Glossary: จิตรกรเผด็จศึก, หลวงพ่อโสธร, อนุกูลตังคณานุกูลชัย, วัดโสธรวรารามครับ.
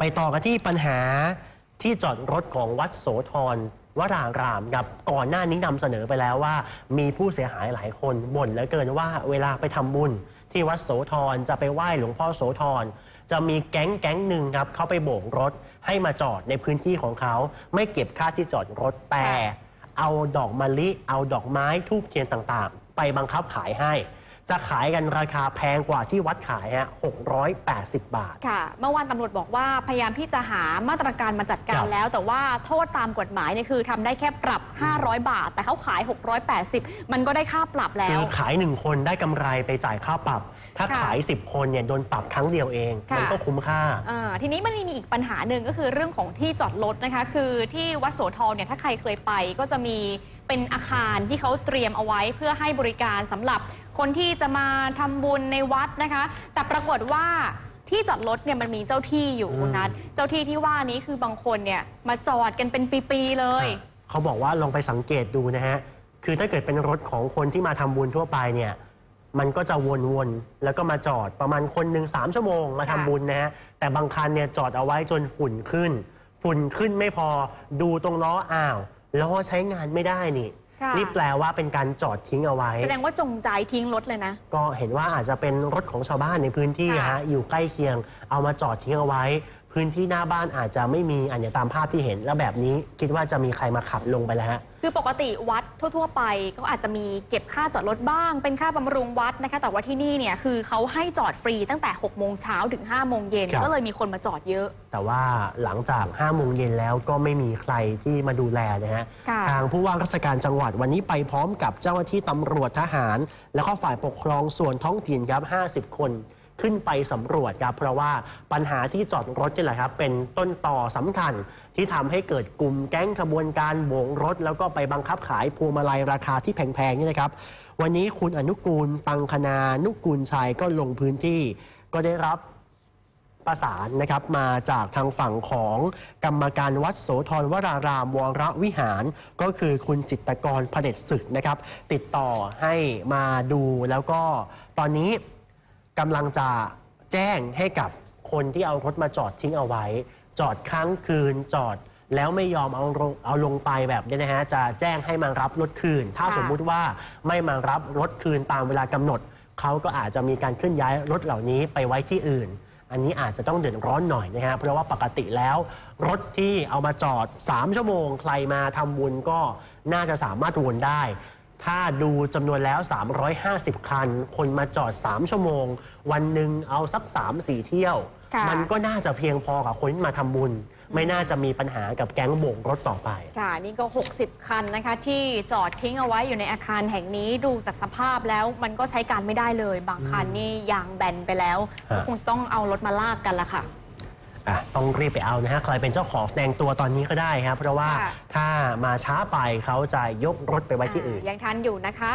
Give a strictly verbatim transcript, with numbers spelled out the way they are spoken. ไปต่อกันที่ปัญหาที่จอดรถของวัดโสธรวรารามครับก่อนหน้านี้นำเสนอไปแล้วว่ามีผู้เสียหายหลายคนบ่นเหลือเกินว่าเวลาไปทำบุญที่วัดโสธรจะไปไหว้หลวงพ่อโสธรจะมีแก๊งแก๊งหนึ่งครับเขาไปโบกรถให้มาจอดในพื้นที่ของเขาไม่เก็บค่าที่จอดรถแต่เอาดอกมะลิเอาดอกไม้ธูปเทียนต่างๆไปบังคับขายให้จะขายกันราคาแพงกว่าที่วัดขายฮะหกร้อยแปดสิบบาทค่ะเมื่อวานตำรวจบอกว่าพยายามที่จะหามาตรการมาจัดการแล้วแต่ว่าโทษตามกฎหมายเนี่ยคือทำได้แค่ปรับห้าร้อยบาทแต่เขาขายหกร้อยแปดสิบมันก็ได้ค่าปรับแล้วคือขายหนึ่งคนได้กำไรไปจ่ายค่าปรับถ้าขายสิบคนเนี่ยโดนปรับครั้งเดียวเองมันก็คุ้มค่าทีนี้มันมีอีกปัญหาหนึ่งก็คือเรื่องของที่จอดรถนะคะคือที่วัดโสธรเนี่ยถ้าใครเคยไปก็จะมีเป็นอาคารที่เขาเตรียมเอาไว้เพื่อให้บริการสำหรับคนที่จะมาทำบุญในวัดนะคะแต่ปรากฏว่าที่จอดรถเนี่ยมันมีเจ้าที่อยู่นะเจ้าที่ที่ว่านี้คือบางคนเนี่ยมาจอดกันเป็นปีๆเลยเขาบอกว่าลองไปสังเกตดูนะฮะคือถ้าเกิดเป็นรถของคนที่มาทำบุญทั่วไปเนี่ยมันก็จะวนๆแล้วก็มาจอดประมาณคนหนึ่งสามชั่วโมงมาทำบุญนะฮะแต่บางคันเนี่ยจอดเอาไว้จนฝุ่นขึ้นฝุ่นขึ้นไม่พอดูตรงล้ออ้าวล้อใช้งานไม่ได้นี่นี่แปลว่าเป็นการจอดทิ้งเอาไว้แสดงว่าจงใจทิ้งรถเลยนะก็เห็นว่าอาจจะเป็นรถของชาวบ้านในพื้นที่ฮะอยู่ใกล้เคียงเอามาจอดทิ้งเอาไว้พื้นที่หน้าบ้านอาจจะไม่มีอันอย่างตามภาพที่เห็นแล้วแบบนี้คิดว่าจะมีใครมาขับลงไปแล้วฮะคือปกติวัดทั่วๆไปก็อาจจะมีเก็บค่าจอดรถบ้างเป็นค่าบำรุงวัดนะคะแต่ว่าที่นี่เนี่ยคือเขาให้จอดฟรีตั้งแต่หกโมงเช้าถึงห้าโมงเย็นก็เลยมีคนมาจอดเยอะแต่ว่าหลังจากห้าโมงเย็นแล้วก็ไม่มีใครที่มาดูแลนะฮะทางผู้ว่าราชการจังหวัดวันนี้ไปพร้อมกับเจ้าหน้าที่ตำรวจทหารแล้วก็ฝ่ายปกครองส่วนท้องถิ่นครับห้าสิบคนขึ้นไปสำรวจครับเพราะว่าปัญหาที่จอดรถนี่แหละครับเป็นต้นต่อสำคัญที่ทำให้เกิดกลุ่มแก๊งขบวนการโบกรถแล้วก็ไปบังคับขายพวงมาลัยราคาที่แพงๆนี่นะครับวันนี้คุณอนุกูลตังคณานุกูลชัยก็ลงพื้นที่ก็ได้รับประสานนะครับมาจากทางฝั่งของกรรมการวัดโสธรวรารามวรวิหารก็คือคุณจิตรกรเผด็จศึกนะครับติดต่อให้มาดูแล้วก็ตอนนี้กำลังจะแจ้งให้กับคนที่เอารถมาจอดทิ้งเอาไว้จอดค้างคืนจอดแล้วไม่ยอมเอาเอาลงไปแบบนี้นะฮะจะแจ้งให้มารับรถคืนถ้าสมมุติว่าไม่มารับรถคืนตามเวลากำหนดเขาก็อาจจะมีการเคลื่อนย้ายรถเหล่านี้ไปไว้ที่อื่นอันนี้อาจจะต้องเดือดร้อนหน่อยนะฮะเพราะว่าปกติแล้วรถที่เอามาจอดสามชั่วโมงใครมาทำบุญก็น่าจะสามารถวนได้ถ้าดูจำนวนแล้วสามร้อยห้าสิบคันคนมาจอดสามชั่วโมงวันหนึ่งเอาสัก สามถึงสี่ เที่ยวมันก็น่าจะเพียงพอกับคนมาทำบุญไม่น่าจะมีปัญหากับแก๊งโบกรถต่อไปค่ะนี่ก็หกสิบคันนะคะที่จอดทิ้งเอาไว้อยู่ในอาคารแห่งนี้ดูจากสภาพแล้วมันก็ใช้การไม่ได้เลยบางคันนี่ยางแบนไปแล้วก็คงต้องเอารถมาลากกันละค่ะต้องรีบไปเอานะฮะใครเป็นเจ้าของแสดงตัวตอนนี้ก็ได้ครับเพราะว่าถ้ามาช้าไปเขาจะยกรถไปไว้ที่อื่นยังทันอยู่นะคะ